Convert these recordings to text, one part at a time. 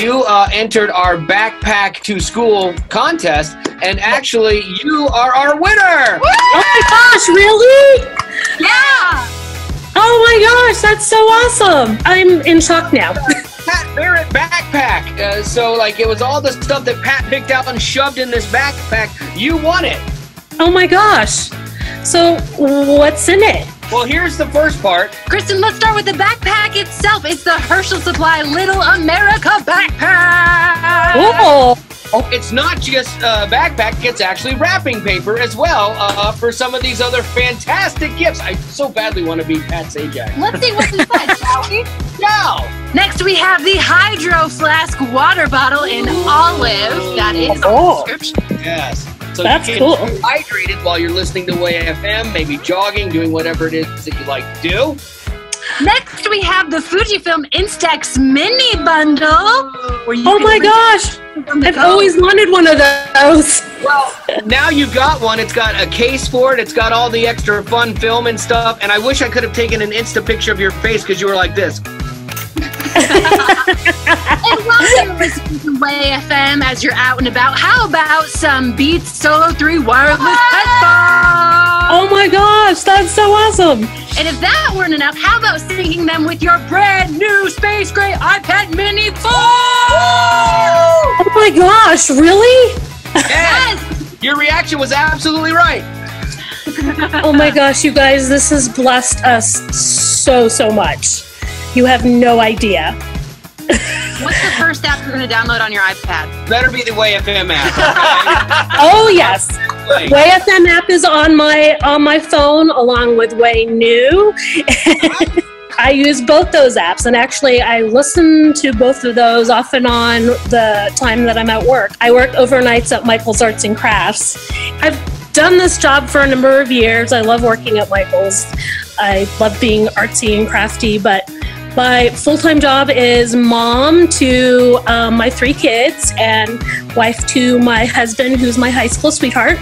you entered our Backpack to School contest, and actually you are our winner! Woo! Oh my gosh, really? Yeah! Oh my gosh, that's so awesome! I'm in shock now. Pat Barrett backpack. So like it was all the stuff that Pat picked out and shoved in this backpack. You won it. Oh my gosh. So what's in it? Well, here's the first part. Kristen, let's start with the backpack itself. It's the Herschel Supply Little America Backpack. Cool. Oh, it's not just a backpack, it's actually wrapping paper as well for some of these other fantastic gifts. I so badly want to be Pat Sajak. Let's see what's inside, shall we? No! Next we have the Hydro Flask water bottle in olive. That is on the description. Yes. So that's cool. You can be hydrated while you're listening to Way FM, maybe jogging, doing whatever it is that you like to do. Next we have the Fujifilm Instax Mini bundle. Oh my gosh! I've always wanted one of those. Well, now you've got one. It's got a case for it. It's got all the extra fun film and stuff. And I wish I could have taken an Insta picture of your face because you were like this. And while you're listening to Way FM as you're out and about, how about some Beats Solo 3 wireless headphones? Oh my gosh, that's so awesome! And if that weren't enough, how about syncing them with your brand new Space Gray iPad Mini 4? Oh my gosh, really? Yes! Your reaction was absolutely right. Oh my gosh, you guys, this has blessed us so much. You have no idea. What's the first app you're going to download on your iPad? Better be the Way FM app. Okay? Oh yes, Way FM app is on my phone along with WayNew. I use both those apps, and actually I listen to both of those off and on the time that I'm at work. I work overnights at Michael's Arts and Crafts. I've done this job for a number of years. I love working at Michael's. I love being artsy and crafty, but my full-time job is mom to my 3 kids and wife to my husband, who's my high school sweetheart.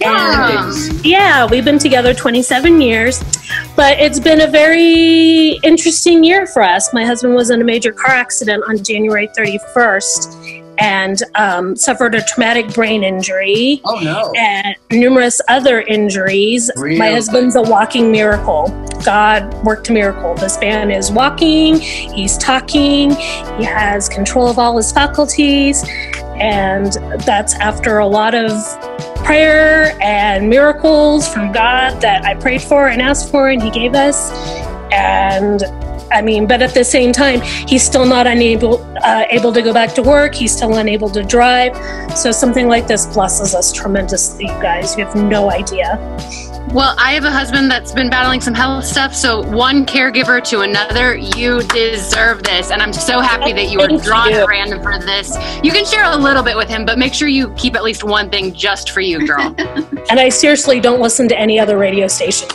Yeah. And yeah, we've been together 27 years, but it's been a very interesting year for us. My husband was in a major car accident on January 31st. And suffered a traumatic brain injury. Oh no! And numerous other injuries. Real. My husband's a walking miracle. God worked a miracle. This man is walking, he's talking, he has control of all his faculties, and that's after a lot of prayer and miracles from God that I prayed for and asked for and he gave us. And I mean, but at the same time, he's still not able to go back to work. He's still unable to drive. So something like this blesses us tremendously, you guys. You have no idea. Well, I have a husband that's been battling some health stuff. So one caregiver to another, you deserve this. And I'm so happy that you were drawn at random for this. You can share a little bit with him, but make sure you keep at least one thing just for you, girl. And I seriously don't listen to any other radio station.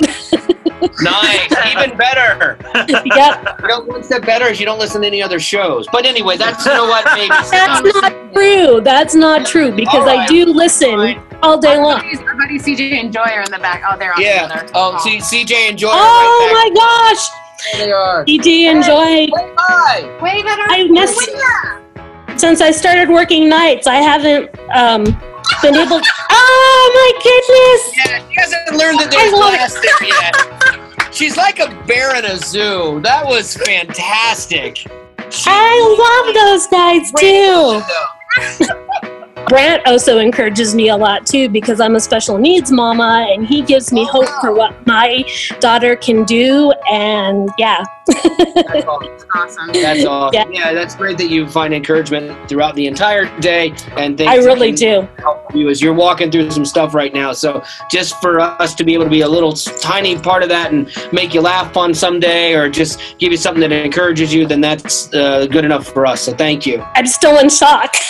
Nice, even better. Yep. You know, one step better is you don't listen to any other shows. But anyway, that's, you know what, maybe. That's not true. That's not true, because right, I do listen all day long. Our buddy CJ Enjoyer in the back. Oh, they're on. Yeah. The oh, CJ Enjoyer. Oh right my gosh. There they are. CJ Enjoyer. Hey, wave at our. Since I started working nights, I haven't been able to. Oh my goodness. Yeah, she hasn't learned that there's plastic yet. She's like a bear in a zoo. That was fantastic. I love those guys too. Brant also encourages me a lot too, because I'm a special needs mama, and he gives me hope for what my daughter can do. And yeah. That's awesome. That's awesome. Yeah. Yeah, that's great that you find encouragement throughout the entire day, and I really do help you as you're walking through some stuff right now. So just for us to be able to be a little tiny part of that and make you laugh on someday, or just give you something that encourages you, then that's good enough for us. So thank you. I'm still in shock.